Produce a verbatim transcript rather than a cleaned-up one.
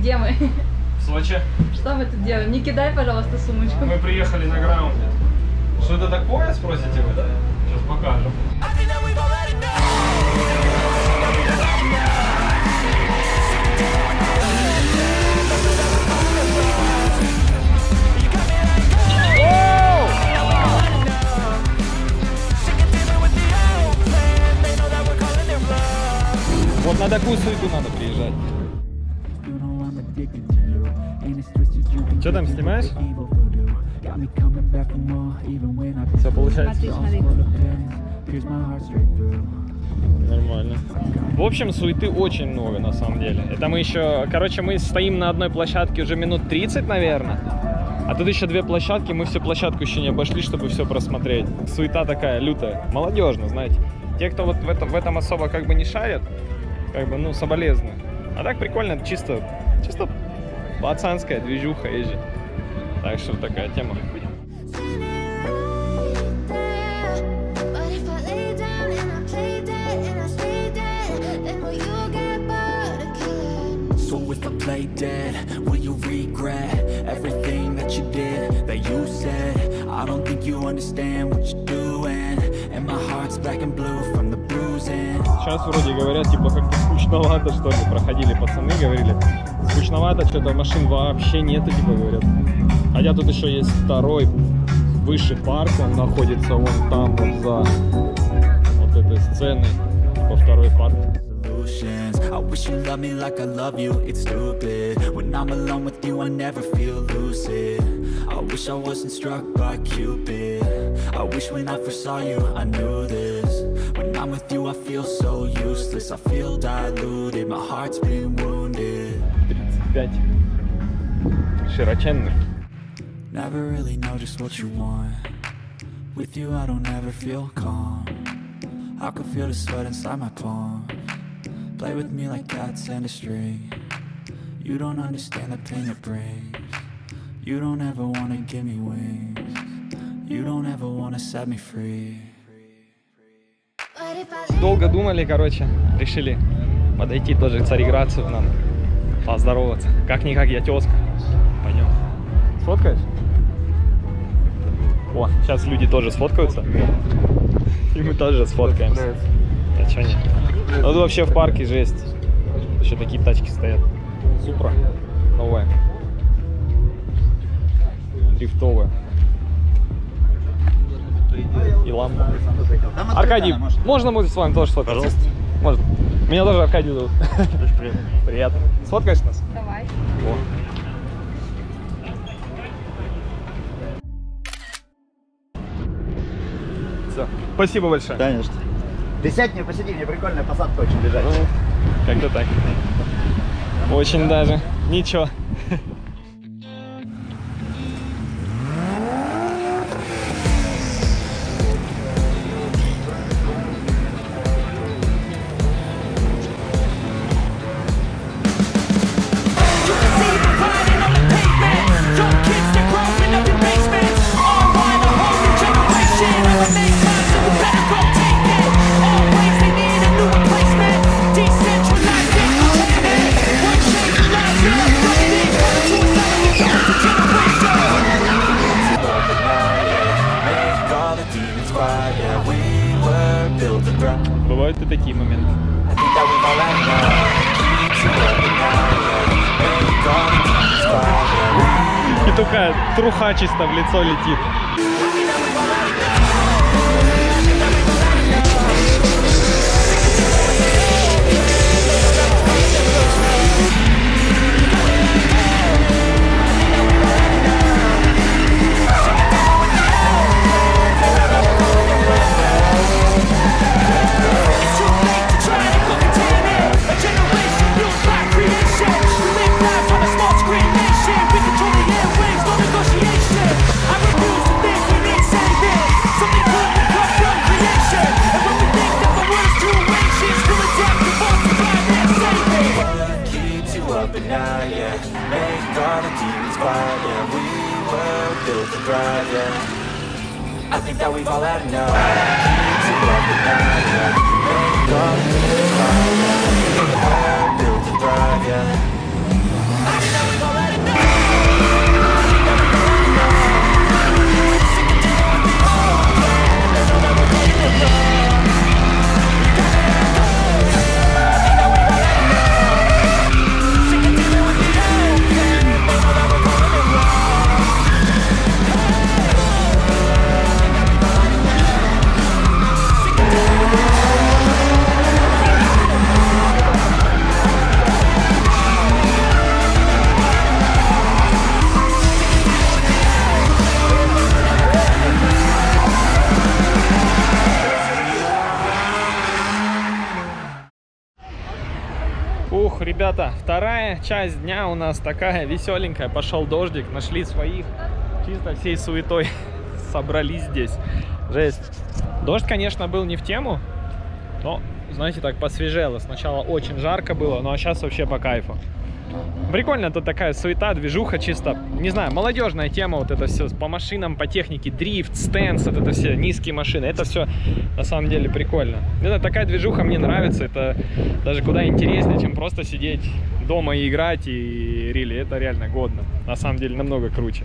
Где мы? В Сочи. Что мы тут делаем? Не кидай, пожалуйста, сумочку. Мы приехали на граунде. Что это такое, спросите вы, да? Сейчас покажем. Вот на такую суету надо приезжать. Что там снимаешь? Все получается. Нормально. В общем, суеты очень много на самом деле. Это мы еще, короче, мы стоим на одной площадке уже минут тридцать, наверное. А тут еще две площадки, мы всю площадку еще не обошли, чтобы все просмотреть. Суета такая лютая, молодежная, знаете. Те, кто вот в этом, в этом особо как бы не шарят, как бы, ну, соболезно. А так прикольно, чисто, чисто пацанская движуха езжит. Так что такая тема. Сейчас вроде говорят, типа, как-то скучновато, что ли, проходили пацаны, говорили, скучновато, что-то машин вообще нету, типа, говорят. Хотя тут еще есть второй, выше парк, он находится вон там, вот за вот этой сценой, типа, второй парк. тридцать пять широченных. Never really know just what you want. With you I don't ever feel calm. I can feel the sweat inside my palm. Play with me like cats and a string. You don't understand the pain it brings. You don't ever wanna give me wings. You don't ever wanna set me free. Долго думали, короче, решили подойти тоже к цареградцу нам, поздороваться. Как-никак я тезка. Пойдем. Сфоткаешь? О, сейчас люди тоже сфоткаются. И мы тоже сфоткаемся. А чё нет? Ну, тут вообще в парке жесть. Еще такие тачки стоят. Супра. Новая. Дрифтовая. И лампа. Аркадий, можно мы с вами тоже сфоткаться? Пожалуйста. Можно. Меня тоже Аркадий зовут. Очень приятно. Приятно. Сфоткаешь нас? Давай. О. Спасибо большое. Конечно. Ты сядь мне, посиди, мне прикольная посадка очень бежать. Ну, как-то так. Очень даже. Ничего. Бывают и такие моменты. И такая труха чисто в лицо летит. I Ух, ребята, вторая часть дня у нас такая веселенькая. Пошел дождик, нашли своих. Чисто всей суетой собрались здесь. Жесть. Дождь, конечно, был не в тему, но, знаете, так посвежело. Сначала очень жарко было, ну а сейчас вообще по кайфу. Прикольно, тут такая суета, движуха чисто, не знаю, молодежная тема, вот это все по машинам, по технике, дрифт, стэнс, вот это все низкие машины, это все на самом деле прикольно. Это такая движуха мне нравится, это даже куда интереснее, чем просто сидеть дома и играть, и рили, это реально годно, на самом деле намного круче.